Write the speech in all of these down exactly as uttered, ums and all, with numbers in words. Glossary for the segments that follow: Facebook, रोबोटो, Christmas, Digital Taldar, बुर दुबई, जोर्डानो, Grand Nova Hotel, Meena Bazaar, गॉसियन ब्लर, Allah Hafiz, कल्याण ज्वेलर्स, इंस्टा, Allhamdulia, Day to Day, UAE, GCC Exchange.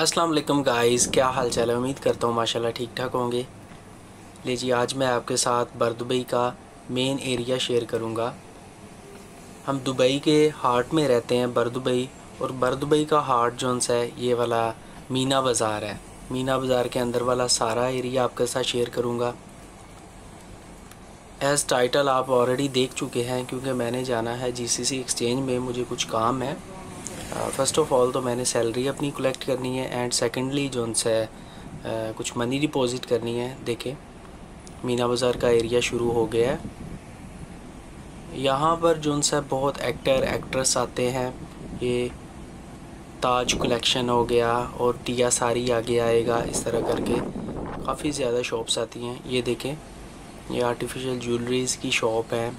अस्सलाम वालेकुम गाइस, क्या हाल चाल है। उम्मीद करता हूँ माशाल्लाह ठीक ठाक होंगे। ले जी, आज मैं आपके साथ बुर दुबई का मेन एरिया शेयर करूँगा। हम दुबई के हार्ट में रहते हैं, बुर दुबई, और बुर दुबई का हार्ट जोन है ये वाला मीना बाज़ार है। मीना बाज़ार के अंदर वाला सारा एरिया आपके साथ शेयर करूँगा। एज़ टाइटल आप ऑलरेडी देख चुके हैं क्योंकि मैंने जाना है जीसीसी एक्सचेंज में, मुझे कुछ काम है। फ़र्स्ट ऑफ़ ऑल तो मैंने सैलरी अपनी कलेक्ट करनी है एंड सेकेंडली जो है कुछ मनी डिपॉजिट करनी है। देखें, मीना बाज़ार का एरिया शुरू हो गया है। यहाँ पर जो है बहुत एक्टर एक्ट्रेस आते हैं। ये ताज कलेक्शन हो गया और टिया सारी आगे आएगा, इस तरह करके काफ़ी ज़्यादा शॉप्स आती हैं। ये देखें, ये आर्टिफिशियल ज्वेलरीज़ की शॉप है।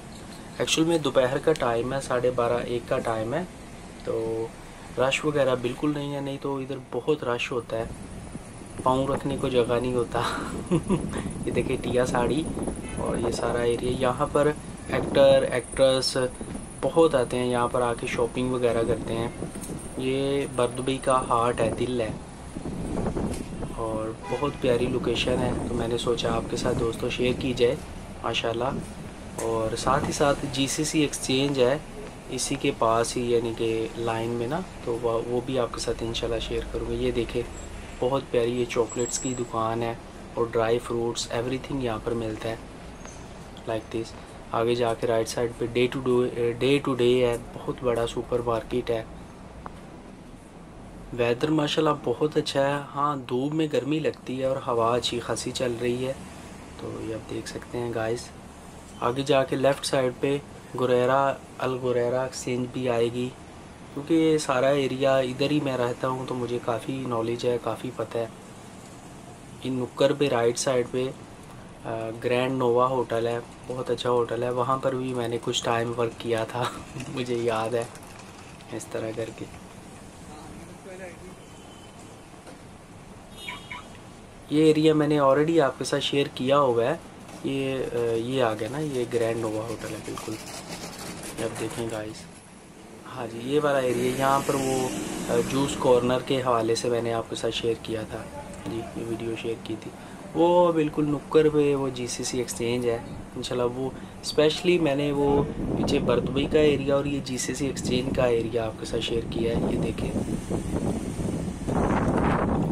एक्चुअल में दोपहर का टाइम है, साढ़े बारह एक का टाइम है, तो रश वगैरह बिल्कुल नहीं है, नहीं तो इधर बहुत रश होता है, पाँव रखने को जगह नहीं होता। ये देखिए टिया साड़ी और ये सारा एरिया। यहाँ पर एक्टर एक्ट्रेस बहुत आते हैं, यहाँ पर आके शॉपिंग वगैरह करते हैं। ये बुर दुबई का हार्ट है, दिल है, और बहुत प्यारी लोकेशन है, तो मैंने सोचा आपके साथ दोस्तों शेयर की जाए माशाल्लाह। और साथ ही साथ जीसीसी एक्सचेंज है इसी के पास ही, यानी कि लाइन में ना, तो वो भी आपके साथ इंशाल्लाह शेयर करूँगा। ये देखे, बहुत प्यारी ये चॉकलेट्स की दुकान है और ड्राई फ्रूट्स एवरीथिंग यहाँ पर मिलता है लाइक दिस। आगे जाके राइट साइड पे day to day day to day है, बहुत बड़ा सुपर मार्केट है। वेदर माशाल्लाह बहुत अच्छा है। हाँ, धूप में गर्मी लगती है और हवा अच्छी खासी चल रही है, तो ये आप देख सकते हैं गाइस। आगे जाके लेफ़्ट साइड पे गुरेरा अल गुरेरा एक्सचेंज भी आएगी, क्योंकि ये सारा एरिया इधर ही मैं रहता हूँ, तो मुझे काफ़ी नॉलेज है, काफ़ी पता है। इन नुक्कड़ पे राइट साइड पे ग्रैंड नोवा होटल है, बहुत अच्छा होटल है, वहाँ पर भी मैंने कुछ टाइम वर्क किया था। मुझे याद है इस तरह करके। ये एरिया मैंने ऑलरेडी आपके साथ शेयर किया हुआ है। ये ये आ गया ना, ये ग्रैंड नोवा होटल है बिल्कुल। अब देखें गाइस, हाँ जी, ये वाला एरिया, यहाँ पर वो जूस कॉर्नर के हवाले से मैंने आपके साथ शेयर किया था जी, ये वीडियो शेयर की थी। वो बिल्कुल नुक्कड़ पे वो जीसीसी एक्सचेंज है इंशाल्लाह। वो स्पेशली मैंने वो पीछे बुर दुबई का एरिया और ये जीसीसी एक्सचेंज का एरिया आपके साथ शेयर किया है। ये देखें,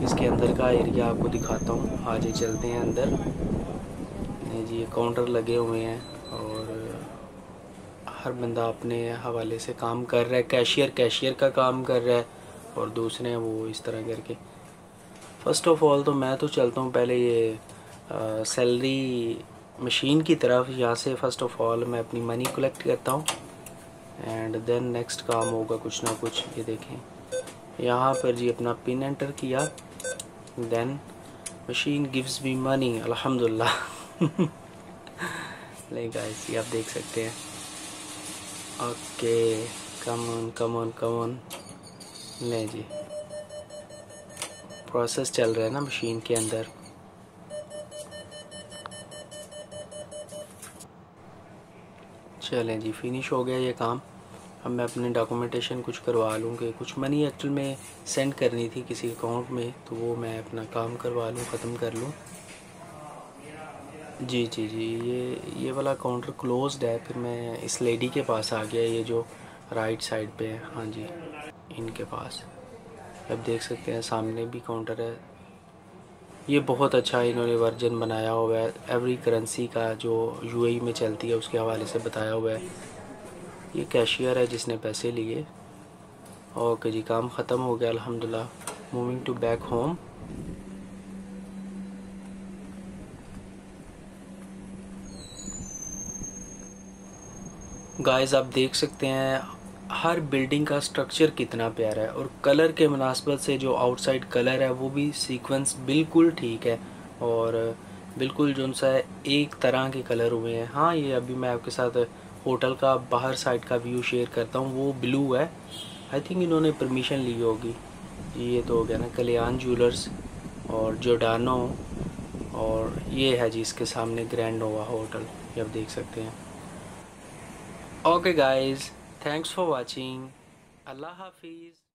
इसके अंदर का एरिया आपको दिखाता हूँ। आज ही चलते हैं अंदर जी। काउंटर लगे हुए हैं और हर बंदा अपने हवाले से काम कर रहा है। कैशियर कैशियर का काम कर रहा है और दूसरे वो इस तरह करके। फ़र्स्ट ऑफ ऑल तो मैं तो चलता हूँ पहले ये सैलरी मशीन की तरफ। यहाँ से फ़र्स्ट ऑफ ऑल मैं अपनी मनी कलेक्ट करता हूँ एंड देन नेक्स्ट काम होगा कुछ ना कुछ। ये देखें, यहाँ पर जी अपना पिन एंटर किया, then machine gives me money, अल्हम्दुलिल्लाह। नहीं गाइस, ये आप देख सकते हैं। Okay, come on come on come on. नहीं जी, प्रोसेस चल रहा है ना मशीन के अंदर। चलें जी, फिनिश हो गया ये काम। अब मैं अपने डॉक्यूमेंटेशन कुछ करवा लूँगी। कुछ मनी एक्चुअल में सेंड करनी थी किसी अकाउंट में, तो वो मैं अपना काम करवा लूँ, ख़त्म कर लूँ। जी जी जी, ये ये वाला काउंटर क्लोज्ड है। फिर मैं इस लेडी के पास आ गया, ये जो राइट साइड पे है, हाँ जी, इनके पास। अब देख सकते हैं सामने भी काउंटर है। ये बहुत अच्छा इन्होंने वर्जन बनाया हुआ है, एवरी करेंसी का जो यूएई में चलती है उसके हवाले से बताया हुआ है। ये कैशियर है जिसने पैसे लिए। ओके जी, काम ख़त्म हो गया अल्हम्दुलिल्लाह। Moving to back home. Guys, आप देख सकते हैं हर बिल्डिंग का स्ट्रक्चर कितना प्यारा है, और कलर के मुनासबत से जो आउटसाइड कलर है वो भी सीक्वेंस बिल्कुल ठीक है, और बिल्कुल जो सा एक तरह के कलर हुए हैं। हाँ, ये अभी मैं आपके साथ होटल का बाहर साइड का व्यू शेयर करता हूँ। वो ब्लू है, आई थिंक इन्होंने परमिशन ली होगी। ये तो हो गया ना कल्याण ज्वेलर्स और जोर्डानो, और ये है जी इसके सामने ग्रैंड नोवा होटल, ये आप देख सकते हैं। Okay guys, thanks for watching. Allah Hafiz.